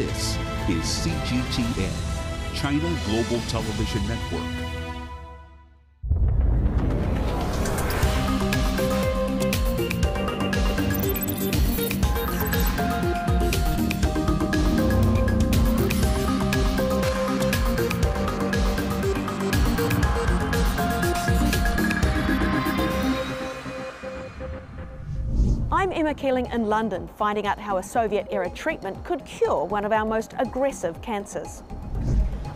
This is CGTN, China Global Television Network. Keeling in London, finding out how a Soviet-era treatment could cure one of our most aggressive cancers.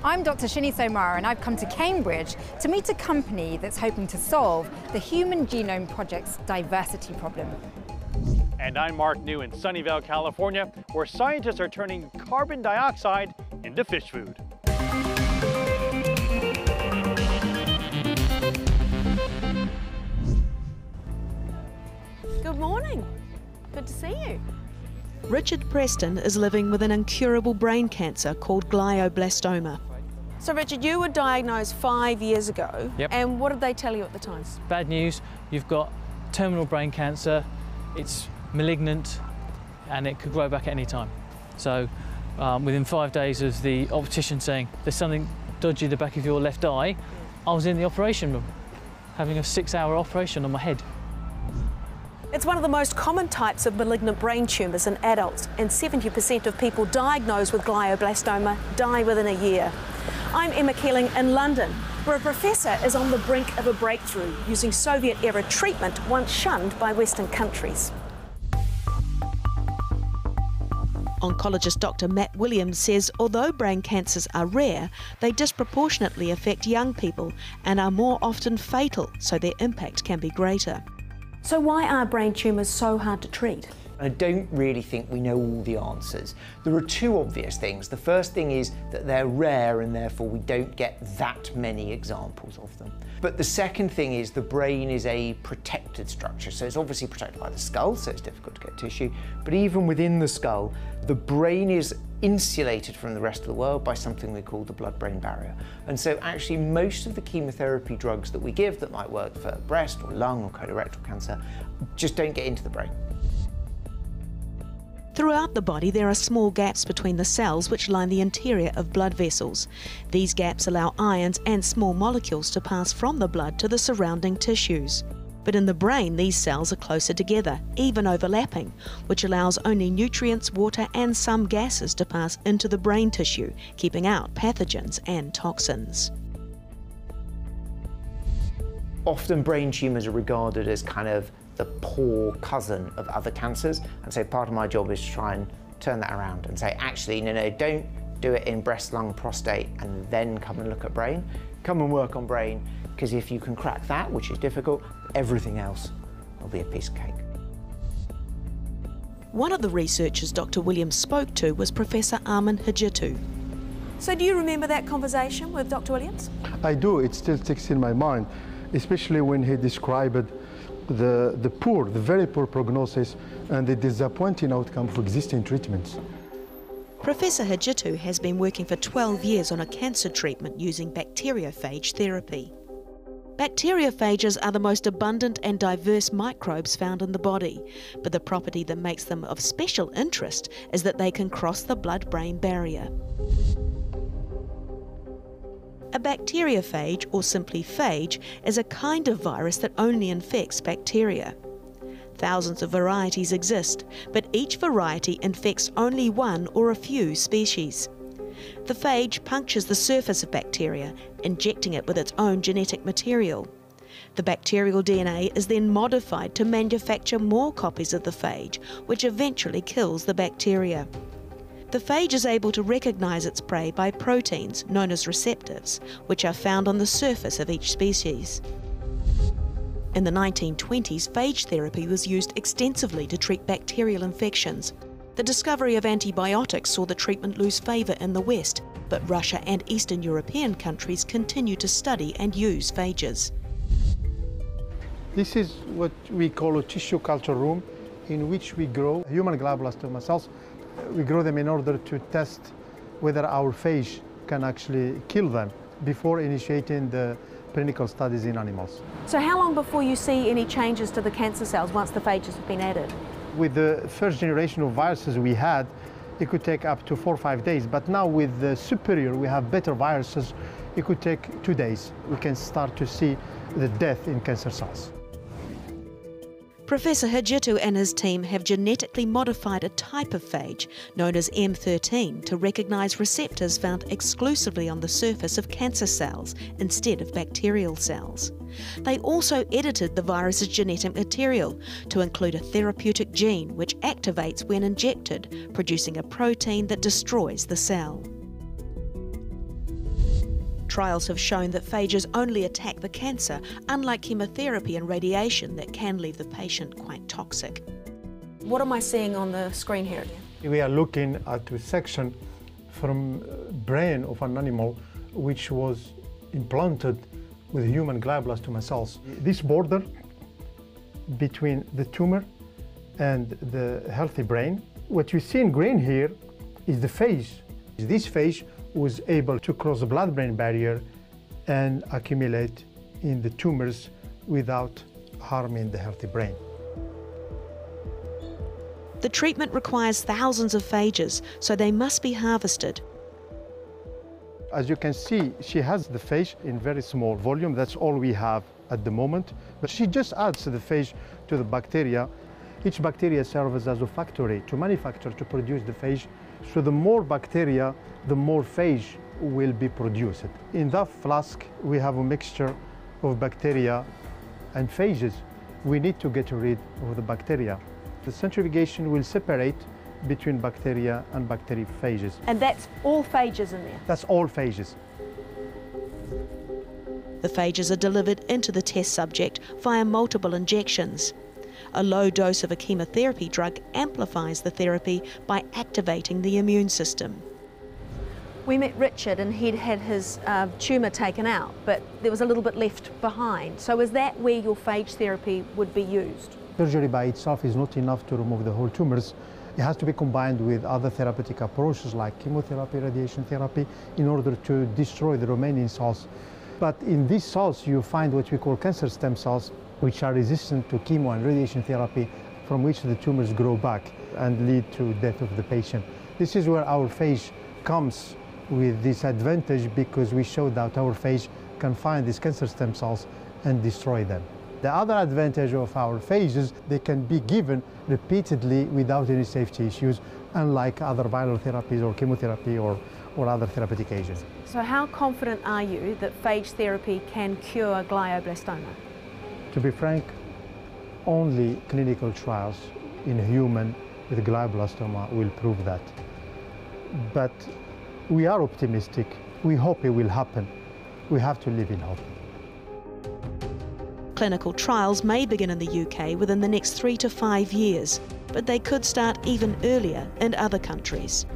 I'm Dr. Shinny Somara, and I've come to Cambridge to meet a company that's hoping to solve the Human Genome Project's diversity problem. And I'm Mark New in Sunnyvale, California, where scientists are turning carbon dioxide into fish food. Good morning. Good to see you. Richard Preston is living with an incurable brain cancer called glioblastoma. So Richard, you were diagnosed 5 years ago. Yep. And what did they tell you at the time? Bad news, you've got terminal brain cancer, it's malignant and it could grow back at any time. So within 5 days of the optician saying there's something dodgy in the back of your left eye, I was in the operation room having a 6-hour operation on my head. It's one of the most common types of malignant brain tumours in adults, and 70% of people diagnosed with glioblastoma die within a year. I'm Emma Keeling in London, where a professor is on the brink of a breakthrough using Soviet-era treatment once shunned by Western countries. Oncologist Dr. Matt Williams says although brain cancers are rare, they disproportionately affect young people and are more often fatal, so their impact can be greater. So why are brain tumours so hard to treat? I don't really think we know all the answers. There are two obvious things. The first thing is that they're rare and therefore we don't get that many examples of them. But the second thing is the brain is a protected structure. So it's obviously protected by the skull, so it's difficult to get tissue. But even within the skull, the brain is insulated from the rest of the world by something we call the blood-brain barrier. And so actually most of the chemotherapy drugs that we give that might work for breast or lung or colorectal cancer just don't get into the brain. Throughout the body there are small gaps between the cells which line the interior of blood vessels. These gaps allow ions and small molecules to pass from the blood to the surrounding tissues. But in the brain these cells are closer together, even overlapping, which allows only nutrients, water and some gases to pass into the brain tissue, keeping out pathogens and toxins. Often brain tumours are regarded as kind of the poor cousin of other cancers, and so part of my job is to try and turn that around and say actually no, don't do it in breast, lung, prostate and then come and look at brain. Come and work on brain, because if you can crack that, which is difficult, everything else will be a piece of cake. One of the researchers Dr. Williams spoke to was Professor Amin Hajitou. So do you remember that conversation with Dr. Williams? I do. It still sticks in my mind, especially when he described the very poor prognosis and the disappointing outcome for existing treatments. Professor Hajitou has been working for 12 years on a cancer treatment using bacteriophage therapy. Bacteriophages are the most abundant and diverse microbes found in the body, but the property that makes them of special interest is that they can cross the blood-brain barrier. A bacteriophage, or simply phage, is a kind of virus that only infects bacteria. Thousands of varieties exist, but each variety infects only one or a few species. The phage punctures the surface of bacteria, injecting it with its own genetic material. The bacterial DNA is then modified to manufacture more copies of the phage, which eventually kills the bacteria. The phage is able to recognise its prey by proteins, known as receptors, which are found on the surface of each species. In the 1920s, phage therapy was used extensively to treat bacterial infections. The discovery of antibiotics saw the treatment lose favour in the West, but Russia and Eastern European countries continue to study and use phages. This is what we call a tissue culture room, in which we grow human glioblastoma cells. We grow them in order to test whether our phage can actually kill them before initiating the clinical studies in animals. So how long before you see any changes to the cancer cells once the phages have been added? With the first generation of viruses we had, it could take up to 4 or 5 days. But now with the superior, we have better viruses, it could take 2 days. We can start to see the death in cancer cells. Professor Hajitou and his team have genetically modified a type of phage known as M13 to recognise receptors found exclusively on the surface of cancer cells instead of bacterial cells. They also edited the virus's genetic material to include a therapeutic gene which activates when injected, producing a protein that destroys the cell. Trials have shown that phages only attack the cancer, unlike chemotherapy and radiation that can leave the patient quite toxic. What am I seeing on the screen here? We are looking at a section from the brain of an animal which was implanted with human glioblastoma cells. This border between the tumor and the healthy brain, what you see in green here is the phage. This phage was able to cross the blood-brain barrier and accumulate in the tumors without harming the healthy brain. The treatment requires thousands of phages, so they must be harvested. As you can see, she has the phage in very small volume. That's all we have at the moment. But she just adds the phage to the bacteria. Each bacteria serves as a factory to manufacture, to produce the phage. So the more bacteria, the more phage will be produced. In that flask, we have a mixture of bacteria and phages. We need to get rid of the bacteria. The centrifugation will separate between bacteria and bacteriophages. And that's all phages in there? That's all phages. The phages are delivered into the test subject via multiple injections. A low dose of a chemotherapy drug amplifies the therapy by activating the immune system. We met Richard and he'd had his tumour taken out, but there was a little bit left behind. So is that where your phage therapy would be used? Surgery by itself is not enough to remove the whole tumours. It has to be combined with other therapeutic approaches like chemotherapy, radiation therapy, in order to destroy the remaining cells. But in these cells, you find what we call cancer stem cells, which are resistant to chemo and radiation therapy, from which the tumors grow back and lead to death of the patient. This is where our phage comes with this advantage, because we showed that our phage can find these cancer stem cells and destroy them. The other advantage of our phages, they can be given repeatedly without any safety issues, unlike other viral therapies or chemotherapy or other therapeutic agents. So how confident are you that phage therapy can cure glioblastoma? To be frank, only clinical trials in human with glioblastoma will prove that. But we are optimistic. We hope it will happen. We have to live in hope. Clinical trials may begin in the UK within the next 3 to 5 years, but they could start even earlier in other countries.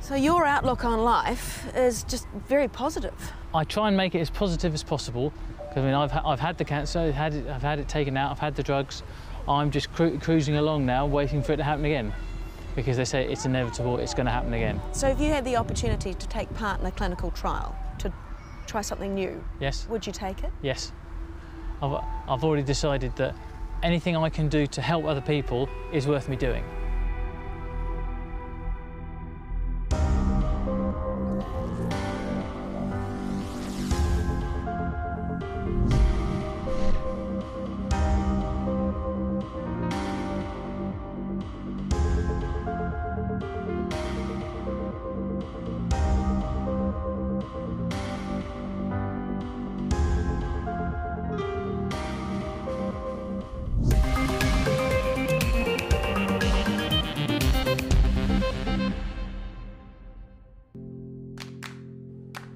So your outlook on life is just very positive. I try and make it as positive as possible, because I mean, I've had the cancer, I've had it taken out, I've had the drugs. I'm just cruising along now, waiting for it to happen again, because they say it's inevitable, it's going to happen again. So if you had the opportunity to take part in a clinical trial, to try something new, yes, would you take it? Yes. I've already decided that anything I can do to help other people is worth me doing.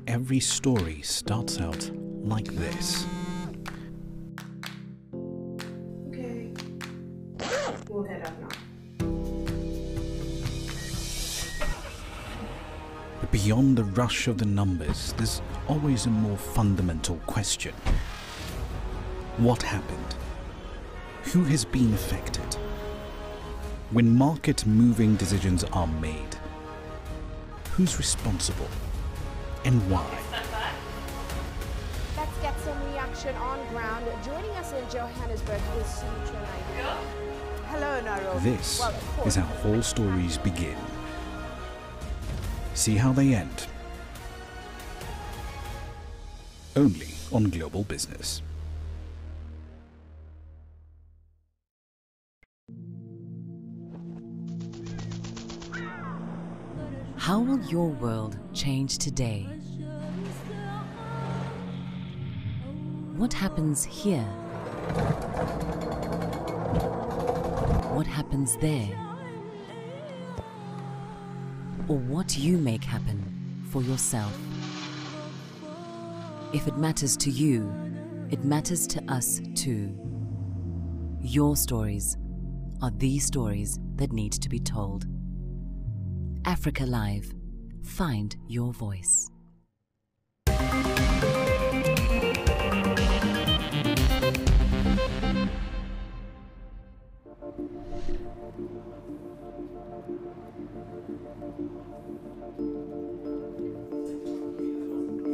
Every story starts out like this. Okay. We'll head up now. Beyond the rush of the numbers, there's always a more fundamental question. What happened? Who has been affected? When market-moving decisions are made, who's responsible? And why? Let's get some reaction on ground. Joining us in Johannesburg is CGTN. This is how all stories begin. See how they end. Only on Global Business. How will your world change today? What happens here? What happens there? Or what you make happen for yourself? If it matters to you, it matters to us too. Your stories are the stories that need to be told. Africa Live. Find your voice.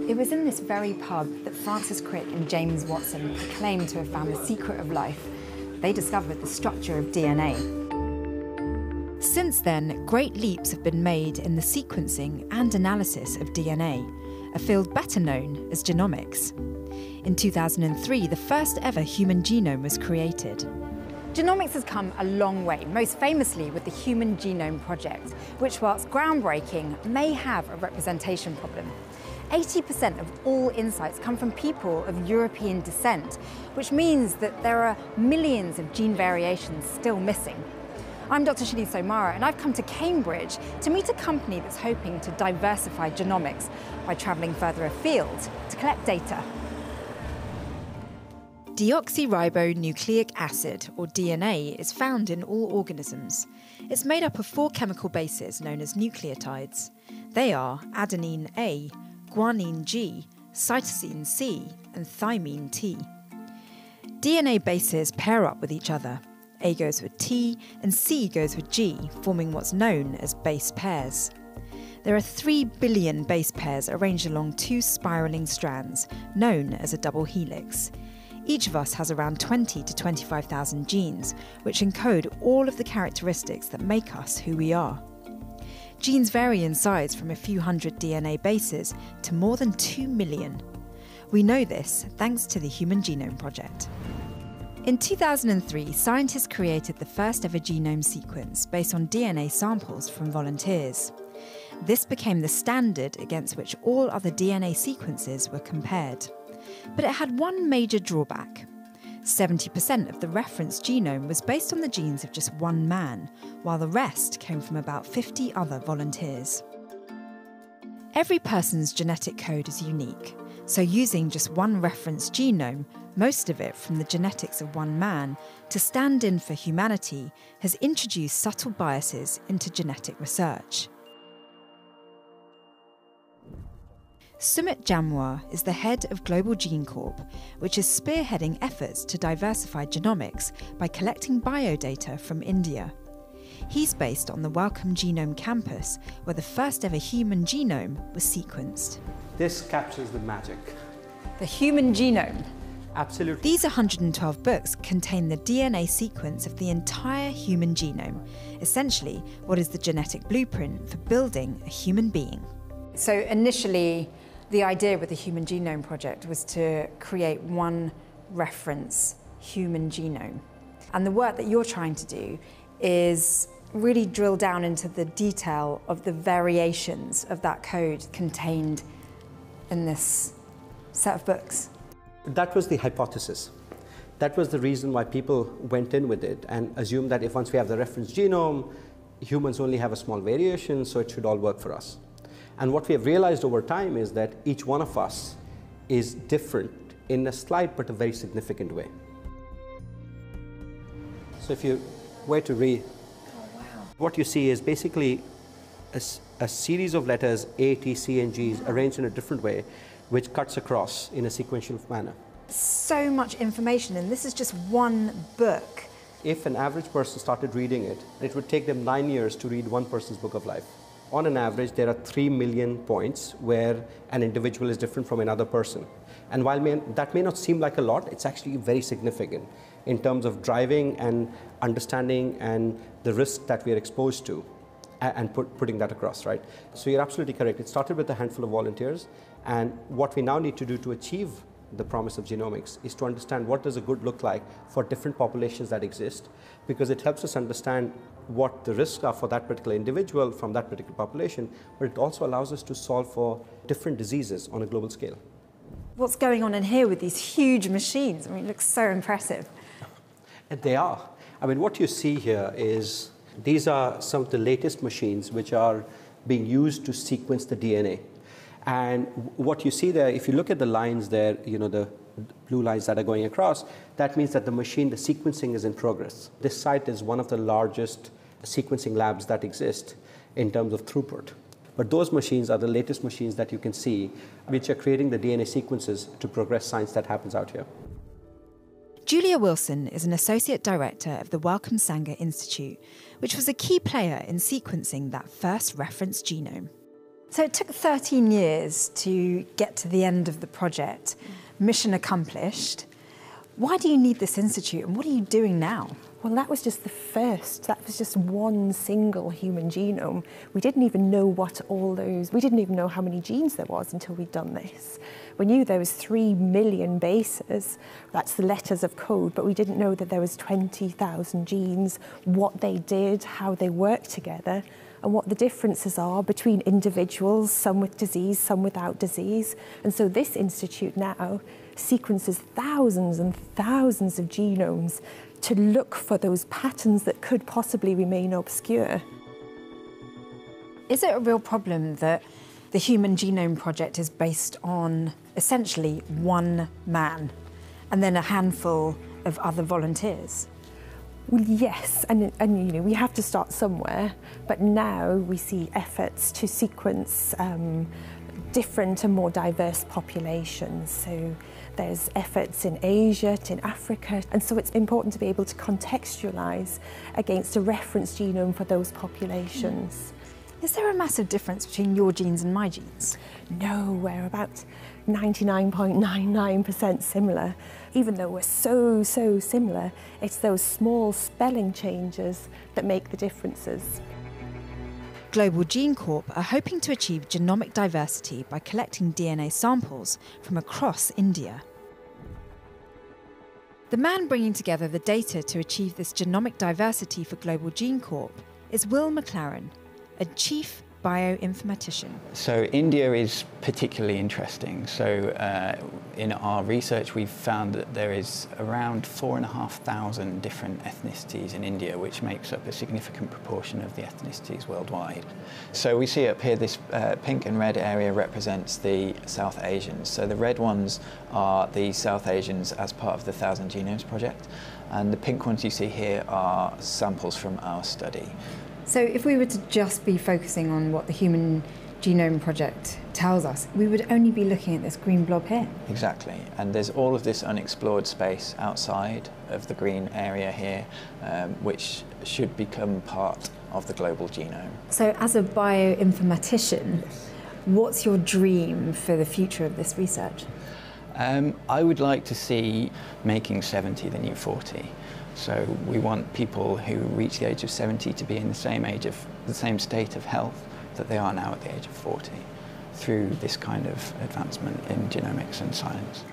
It was in this very pub that Francis Crick and James Watson claimed to have found the secret of life. They discovered the structure of DNA. Since then, great leaps have been made in the sequencing and analysis of DNA, a field better known as genomics. In 2003, the first ever human genome was created. Genomics has come a long way, most famously with the Human Genome Project, which, whilst groundbreaking, may have a representation problem. 80% of all insights come from people of European descent, which means that there are millions of gene variations still missing. I'm Dr. Shinny Somara, and I've come to Cambridge to meet a company that's hoping to diversify genomics by travelling further afield to collect data. Deoxyribonucleic acid, or DNA, is found in all organisms. It's made up of four chemical bases known as nucleotides. They are adenine A, guanine G, cytosine C, and thymine T. DNA bases pair up with each other. A goes with T and C goes with G, forming what's known as base pairs. There are 3 billion base pairs arranged along two spiralling strands, known as a double helix. Each of us has around 20 to 25,000 genes, which encode all of the characteristics that make us who we are. Genes vary in size from a few hundred DNA bases to more than 2 million. We know this thanks to the Human Genome Project. In 2003, scientists created the first ever genome sequence based on DNA samples from volunteers. This became the standard against which all other DNA sequences were compared. But it had one major drawback. 70% of the reference genome was based on the genes of just one man, while the rest came from about 50 other volunteers. Every person's genetic code is unique, so using just one reference genome, most of it from the genetics of one man, to stand in for humanity has introduced subtle biases into genetic research. Sumit Jamwar is the head of Global Gene Corp, which is spearheading efforts to diversify genomics by collecting biodata from India. He's based on the Wellcome Genome Campus, where the first ever human genome was sequenced. This captures the magic. The human genome. Absolutely. These 112 books contain the DNA sequence of the entire human genome, essentially what is the genetic blueprint for building a human being. So initially, the idea with the Human Genome Project was to create one reference human genome. And the work that you're trying to do is really drill down into the detail of the variations of that code contained in this set of books. That was the hypothesis. That was the reason why people went in with it and assumed that if once we have the reference genome, humans only have a small variation, so it should all work for us. And what we have realized over time is that each one of us is different in a slight but a very significant way. So if you were to read, what you see is basically a series of letters, A, T, C, and Gs, arranged in a different way, which cuts across in a sequential manner. So much information, and this is just one book. If an average person started reading it, it would take them 9 years to read one person's book of life. On an average, there are 3 million points where an individual is different from another person. And while that may not seem like a lot, it's actually very significant. in terms of driving and understanding and the risk that we are exposed to and putting that across, right? So you're absolutely correct. It started with a handful of volunteers, and what we now need to do to achieve the promise of genomics is to understand what does a good look like for different populations that exist, because it helps us understand what the risks are for that particular individual from that particular population, but it also allows us to solve for different diseases on a global scale. What's going on in here with these huge machines? I mean, it looks so impressive. And they are. I mean, what you see here is these are some of the latest machines which are being used to sequence the DNA. And what you see there, if you look at the lines there, you know, the blue lines that are going across, that means that the machine, the sequencing is in progress. This site is one of the largest sequencing labs that exist in terms of throughput. But those machines are the latest machines that you can see, which are creating the DNA sequences to progress science that happens out here. Julia Wilson is an associate director of the Wellcome Sanger Institute, which was a key player in sequencing that first reference genome. So it took 13 years to get to the end of the project. Mission accomplished. Why do you need this institute and what are you doing now? Well, that was just the first. That was just one single human genome. We didn't even know what all those, we didn't even know how many genes there was until we'd done this. We knew there was 3 million bases, that's the letters of code, but we didn't know that there was 20,000 genes, what they did, how they worked together, and what the differences are between individuals, some with disease, some without disease. And so this institute now sequences thousands and thousands of genomes to look for those patterns that could possibly remain obscure. Is it a real problem that the Human Genome Project is based on essentially one man and then a handful of other volunteers? Well, yes, and you know, we have to start somewhere, but now we see efforts to sequence different and more diverse populations. So there's efforts in Asia, in Africa, and so it's important to be able to contextualise against a reference genome for those populations. Is there a massive difference between your genes and my genes? No, we're about 99.99% similar. Even though we're so similar, it's those small spelling changes that make the differences. Global Gene Corp are hoping to achieve genomic diversity by collecting DNA samples from across India. The man bringing together the data to achieve this genomic diversity for Global Gene Corp is Will McLaren, a chief bioinformatician. So India is particularly interesting. So in our research, we've found that there is around 4,500 different ethnicities in India, which makes up a significant proportion of the ethnicities worldwide. So we see up here, this pink and red area represents the South Asians. So the red ones are the South Asians as part of the Thousand Genomes Project. And the pink ones you see here are samples from our study. So if we were to just be focusing on what the Human Genome Project tells us, we would only be looking at this green blob here. Exactly, and there's all of this unexplored space outside of the green area here, which should become part of the global genome. So as a bioinformatician, yes, what's your dream for the future of this research? I would like to see making 70 the new 40. So we want people who reach the age of 70 to be in the same state of health that they are now at the age of 40 through this kind of advancement in genomics and science.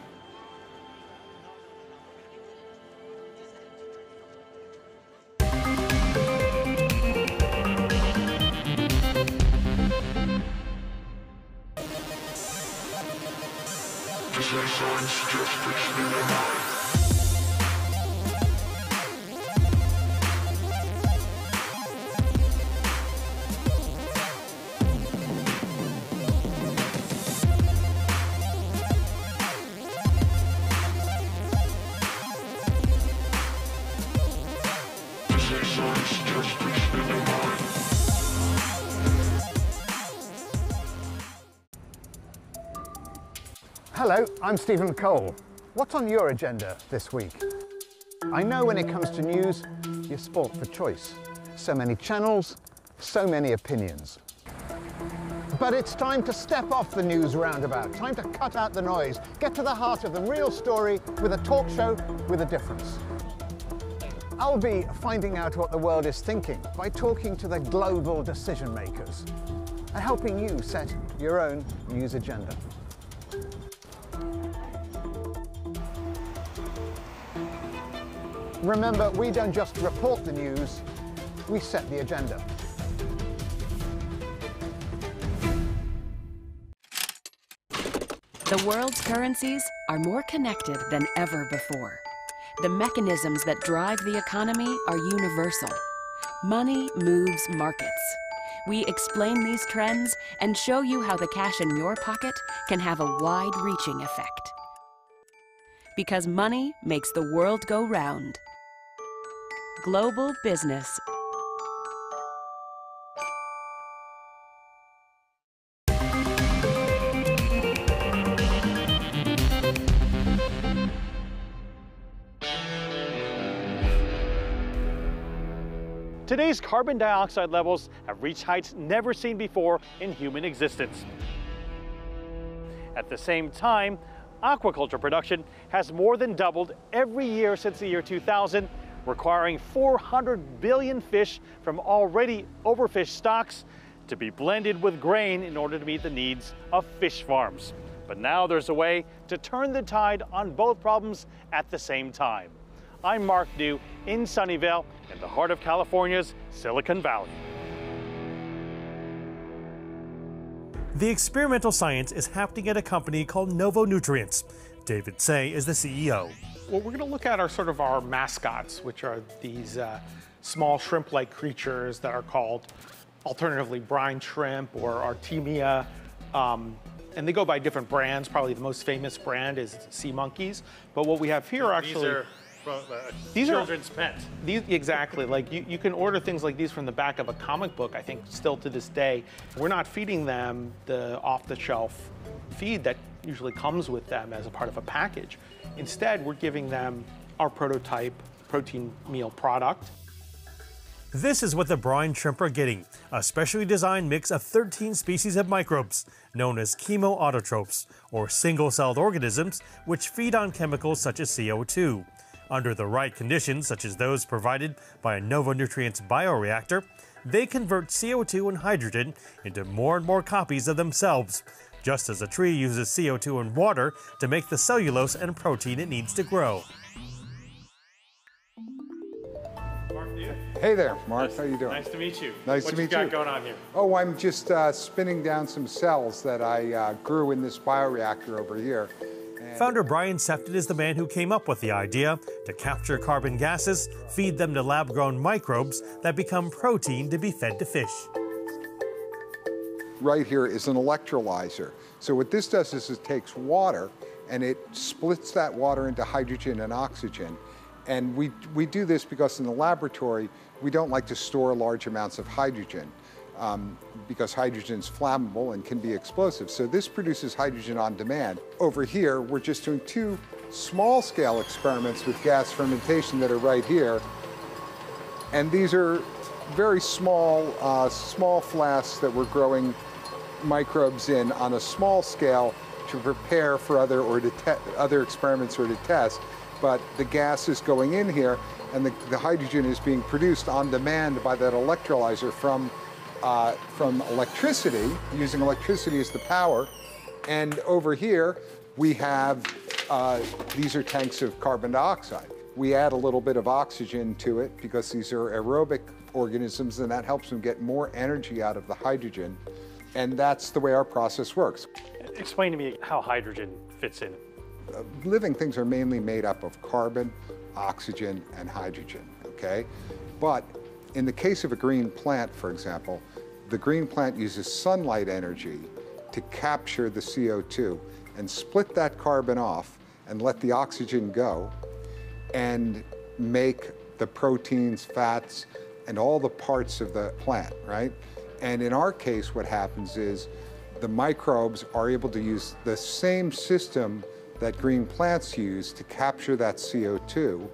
Hello, I'm Stephen Cole. What's on your agenda this week? I know when it comes to news, you're spoilt for choice. So many channels, so many opinions. But it's time to step off the news roundabout, time to cut out the noise, get to the heart of the real story with a talk show with a difference. I'll be finding out what the world is thinking by talking to the global decision makers and helping you set your own news agenda. Remember, we don't just report the news, we set the agenda. The world's currencies are more connected than ever before. The mechanisms that drive the economy are universal. Money moves markets. We explain these trends and show you how the cash in your pocket can have a wide-reaching effect. Because money makes the world go round. Global business. Today's carbon dioxide levels have reached heights never seen before in human existence. At the same time, aquaculture production has more than doubled every year since the year 2000, requiring 400 billion fish from already overfished stocks to be blended with grain in order to meet the needs of fish farms. But now there's a way to turn the tide on both problems at the same time. I'm Mark New in Sunnyvale, in the heart of California's Silicon Valley. The experimental science is happening at a company called NovoNutrients. David Say is the CEO. Well, we're going to look at our mascots, which are these small shrimp-like creatures that are called alternatively brine shrimp or artemia. And they go by different brands. Probably the most famous brand is sea monkeys. But what we have here are actually... These children's pets. Exactly. Like you can order things like these from the back of a comic book, I think, still to this day. We're not feeding them the off-the-shelf feed that usually comes with them as a part of a package. Instead, we're giving them our prototype protein meal product. This is what the brine shrimp are getting, a specially designed mix of 13 species of microbes, known as chemoautotrophs, or single-celled organisms, which feed on chemicals such as CO2. Under the right conditions, such as those provided by a NovoNutrients bioreactor, they convert CO2 and hydrogen into more and more copies of themselves, just as a tree uses CO2 and water to make the cellulose and protein it needs to grow. Mark New. Hey there, Mark. Nice. How you doing? Nice to meet you. Nice to meet you. What you got going on here? Oh, I'm just spinning down some cells that I grew in this bioreactor over here. Founder Brian Sefton is the man who came up with the idea to capture carbon gases, feed them to lab-grown microbes that become protein to be fed to fish. Right here is an electrolyzer. So what this does is it takes water and it splits that water into hydrogen and oxygen. And we do this because in the laboratory, we don't like to store large amounts of hydrogen because hydrogen is flammable and can be explosive. So this produces hydrogen on demand. Over here, we're just doing two small-scale experiments with gas fermentation that are right here. And these are very small, small flasks that we're growing microbes in on a small scale to prepare for other experiments or to test. But the gas is going in here, and the hydrogen is being produced on demand by that electrolyzer from electricity, using electricity as the power. And over here, we have, these are tanks of carbon dioxide. We add a little bit of oxygen to it because these are aerobic organisms, and that helps them get more energy out of the hydrogen. And that's the way our process works. Explain to me how hydrogen fits in. Living things are mainly made up of carbon, oxygen, and hydrogen, okay? But in the case of a green plant, for example, the green plant uses sunlight energy to capture the CO2 and split that carbon off and let the oxygen go and make the proteins, fats, and all the parts of the plant, right? And in our case, what happens is the microbes are able to use the same system that green plants use to capture that CO2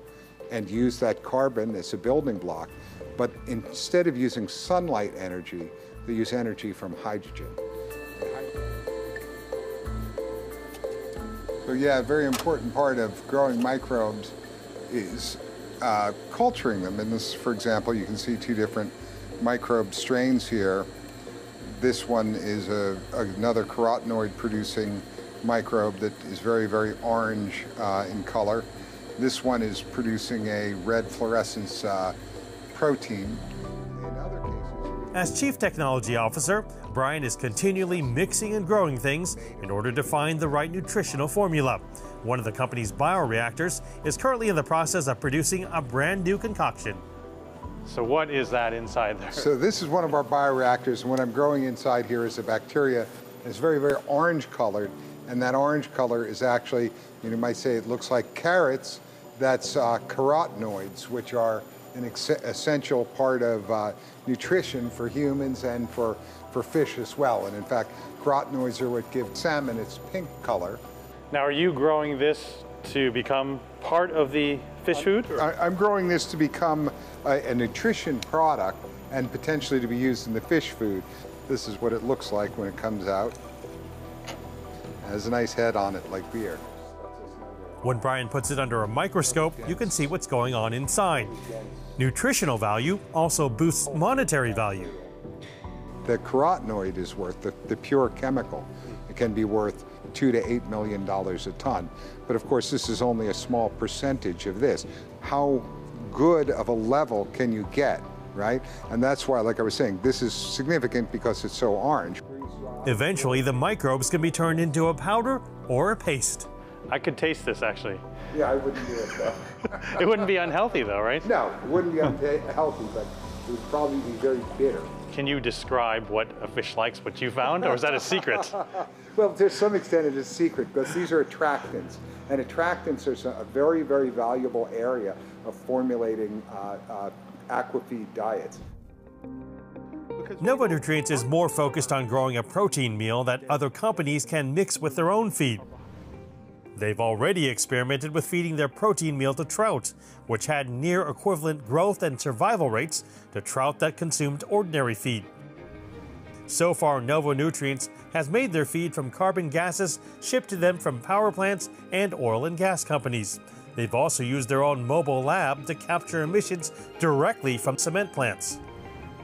and use that carbon as a building block. But instead of using sunlight energy, they use energy from hydrogen. So yeah, a very important part of growing microbes is culturing them. In this, for example, you can see two different microbe strains here. This one is another carotenoid-producing microbe that is very, very orange in color. This one is producing a red fluorescence protein. In other cases... As Chief Technology Officer, Brian is continually mixing and growing things in order to find the right nutritional formula. One of the company's bioreactors is currently in the process of producing a brand new concoction. So what is that inside there? So this is one of our bioreactors, and what I'm growing inside here is a bacteria. It's very, very orange colored, and that orange color is actually, you might say it looks like carrots. That's carotenoids, which are an essential part of nutrition for humans and for fish as well. And in fact, carotenoids are what give salmon its pink color. Now, are you growing this to become part of the fish food? I'm growing this to become a nutrition product and potentially to be used in the fish food. This is what it looks like when it comes out. It has a nice head on it, like beer. When Brian puts it under a microscope, you can see what's going on inside. Nutritional value also boosts monetary value. The carotenoid is worth, the pure chemical, it can be worth $2 to $8 million a ton. But of course, this is only a small percentage of this. How good of a level can you get, right? And that's why, like I was saying, this is significant because it's so orange. Eventually, the microbes can be turned into a powder or a paste. I could taste this, actually. Yeah, I wouldn't do it, though. It wouldn't be unhealthy, though, right? No, it wouldn't be unhealthy, but it would probably be very bitter. Can you describe what a fish likes, what you found, or is that a secret? Well, to some extent, it is a secret, because these are attractants. And attractants are a very, very valuable area of formulating aquafeed diets. NovoNutrients is more focused on growing a protein meal that other companies can mix with their own feed. They've already experimented with feeding their protein meal to trout, which had near equivalent growth and survival rates to trout that consumed ordinary feed. So far, NovoNutrients has made their feed from carbon gases shipped to them from power plants and oil and gas companies. They've also used their own mobile lab to capture emissions directly from cement plants.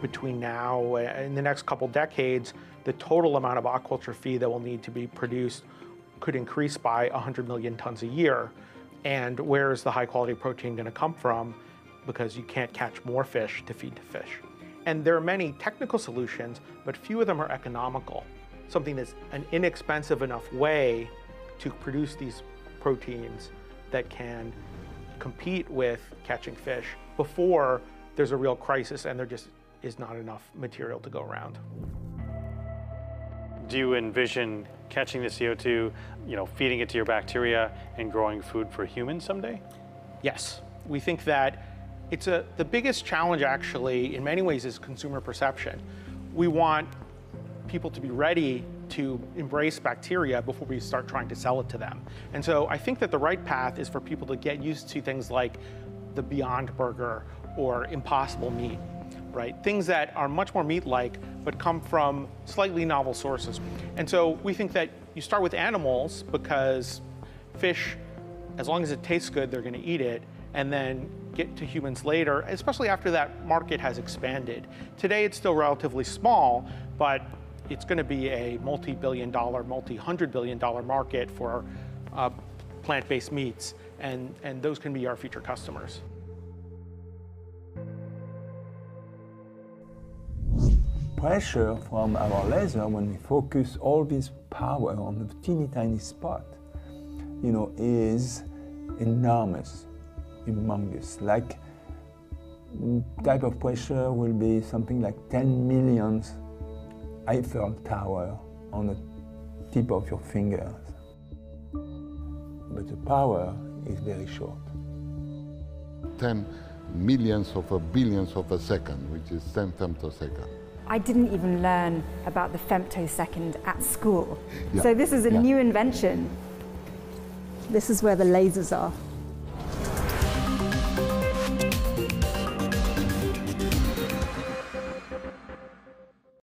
Between now and the next couple decades, the total amount of aquaculture feed that will need to be produced could increase by 100 million tons a year. And where is the high quality protein going to come from? Because you can't catch more fish to feed to fish. And there are many technical solutions, but few of them are economical. Something that's an inexpensive enough way to produce these proteins that can compete with catching fish before there's a real crisis and there just is not enough material to go around. Do you envision catching the CO2, feeding it to your bacteria and growing food for humans someday? Yes, we think that it's the biggest challenge actually in many ways is consumer perception. We want people to be ready to embrace bacteria before we start trying to sell it to them. And so I think that the right path is for people to get used to things like the Beyond Burger or Impossible Meat, right? Things that are much more meat-like but come from slightly novel sources. And so we think that you start with animals because fish, as long as it tastes good, they're gonna eat it, and then get to humans later, especially after that market has expanded. Today it's still relatively small, but it's going to be a multi-billion-dollar, multi-hundred-billion-dollar market for plant-based meats, and those can be our future customers. Pressure from our laser, when we focus all this power on the teeny tiny spot, is enormous, humongous. Like type of pressure will be something like 10 millionth Eiffel Tower on the tip of your fingers. But the power is very short. 10 millionths of a billionth of a second, which is 10 femtosecond. I didn't even learn about the femtosecond at school. Yeah. So this is a new invention. This is where the lasers are.